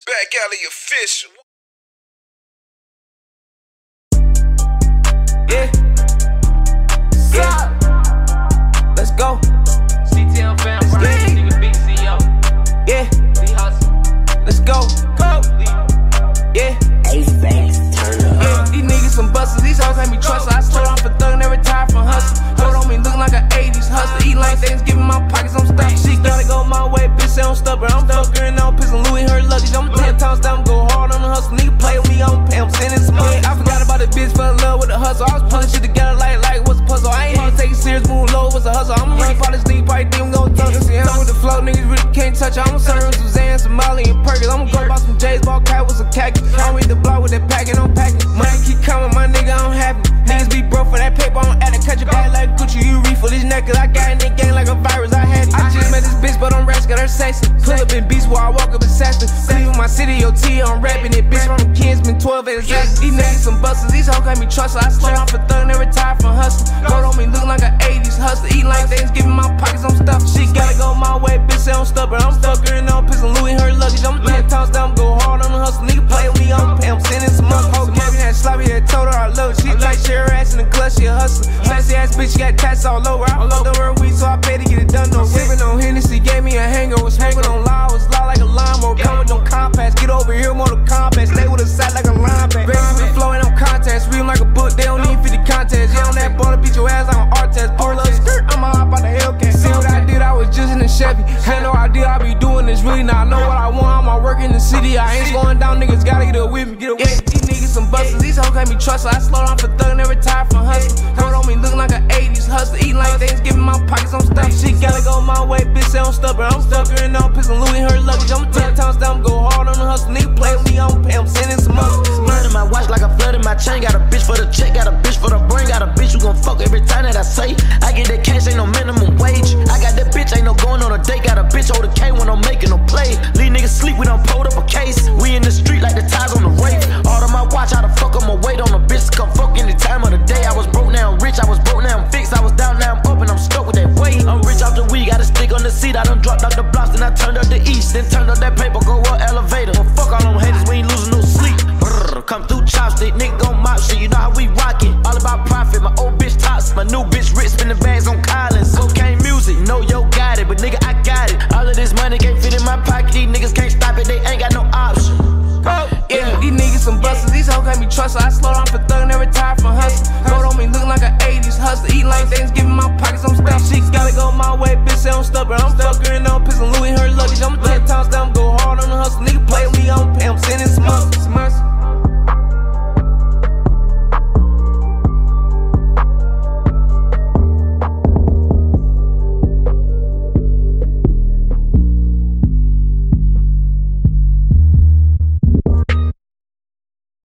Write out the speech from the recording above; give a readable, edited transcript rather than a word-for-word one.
Backally official. Yeah. Yeah. Let's go. CTL fam, right? Nigga big CEO. Yeah. Lee Hustle. Let's go. Go. Yeah. Ace Banks, turn up. Yeah. These niggas some busters. These hoes ain't me trust. I stole off a thug, never tired from hustle. Hold on me, look like an 80s hustler. Eat like Thanksgiving, my pockets on stuff. She gotta go my way, bitch. Say I'm stubborn. I'm thugger and I'm pissing Louis her luggage. I'm 10 times down, go hard on the hustle. Nigga play with me, I don't pay. I'm sending some money. I forgot about the bitch, fell in love with the hustle. I was pulling shit together like what's a puzzle. I ain't hard to take it serious, move low, what's a hustle. I'm running for this nigga, probably think I'm gonna thug. See how with the flow, niggas really can't touch. I'm serving some Zans, some Molly and Perkins. I'm gonna go buy some J's, ball crap with some khaki. I read the block with that pack and I'm packing. Money keep coming, my nigga, I don't have it. Niggas be broke for that paper, I don't add it. Cut your bag like Gucci, you refill this necklace. I got in the gang like a virus, I had it. I just met this bitch, but I'm rascal, her sexy. Pull up in beats while I walk up in Saxton. Cleveland, my city, OT, I'm rapping it. Bitch, from the kids, been 12 and exactly. These niggas some busters, these hoes can't be trusted. I stole off a thug, never tired from hustle. Gold on me, look like an 80s hustler. Eat like Thanksgiving, my pockets, I'm stuffed. She gotta go my way, bitch, say I'm stubborn. I'm stucker and I'm pissing Louis her luggage. I'm 10 times down, go hard on the hustle. Nigga play with me, I'm sending some money. Whole game, that sloppy, that told her I love it. She tight, she her ass in the clutch, she a hustler. Sassy ass bitch, she got tats all over. I love the word weed, so I pay to get it done. No sipping on Hennessy, gave me a hangover. Was hanging on lie, was lie like a lawnmower. Come with no compacts, get over here, more the compacts. They would've sat like a linebacker. Raise to the flow and no contacts, read 'em like a book. They don't need 50 contests. Yeah, on that ball to beat your ass, I'm on art test. Pull up skirt, I'ma hop out the Hellcat. See what I did? I was just in the Chevy. Had no idea I be doing this really. Now I know what I want. I'm out work in the city. I ain't slowing down, niggas gotta get up with me. Get up with me. These niggas some busters, these hoes can't be trusted. I slow down for thug, never tired from hustle. Hold on me, looking like an 80s hustler. Eating like Thanksgiving, my pockets on stuff. She gotta go my way, bitch. Say I'm stubborn. I'm stucker and I'm pissing Louis her luggage. I'm 10 times down, go hard on the hustle. Nigga play with me, I don't pay. I'm sending some money. Blood in my watch like I flooded my chain. Got a bitch for the check, got a bitch for the brain, got a bitch who gon' fuck every time that I say. I get that cash, ain't no minimum wage. I got that bitch, ain't no going on a date. Got a bitch hold a K when I'm making no play. Leave niggas sleep, we done pulled up a case. We in the street like the ties on the rape. All of my watch, how the fuck I'ma wait on a bitch to come fuck any time of the day. I was broke, now I'm rich. I was broke, now I'm fixed. I was down, now I'm up, and I'm stuck with that weight. I'm rich off the weed, got a stick on the seat. I done dropped out the blocks, then I turned up the east. Then turned up that paper, go up elevator. Well, fuck all them haters, we ain't losing no sleep. Come through chopstick, nigga gon' mop shit, you know how we rockin'. All about profit, my old bitch tops, my new bitch rich, spinning bags on Collins. Cocaine music, know yo got it, but nigga I got it. All of this money can't fit in my pocket, these niggas can't stop it, they ain't got no option. Oh, yeah, these niggas some busters, these hoes can't be trusted. I slow down for thug, never tired from hustle. Gold on me, look like an 80s hustler. Eat like Thanksgiving, my pockets, I'm stuffed. She gotta go my way, bitch, say I'm stubborn. I'm stucker and I'm pissing Louis her luggage. I'm 10 times down, go hard on the hustle, nigga play.